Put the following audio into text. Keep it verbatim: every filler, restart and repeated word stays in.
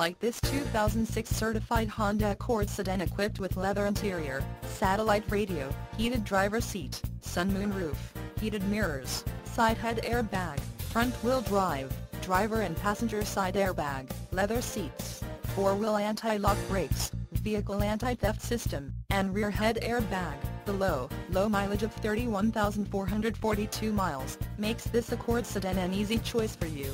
like this two thousand six certified Honda Accord sedan equipped with leather interior, satellite radio, heated driver seat, sunmoon roof, heated mirrors, side head airbag, front wheel drive, driver and passenger side airbag, leather seats, four-wheel anti-lock brakes, vehicle anti-theft system, and rear head airbag. The low, low mileage of thirty-one thousand four hundred forty-two miles makes this Accord sedan an easy choice for you.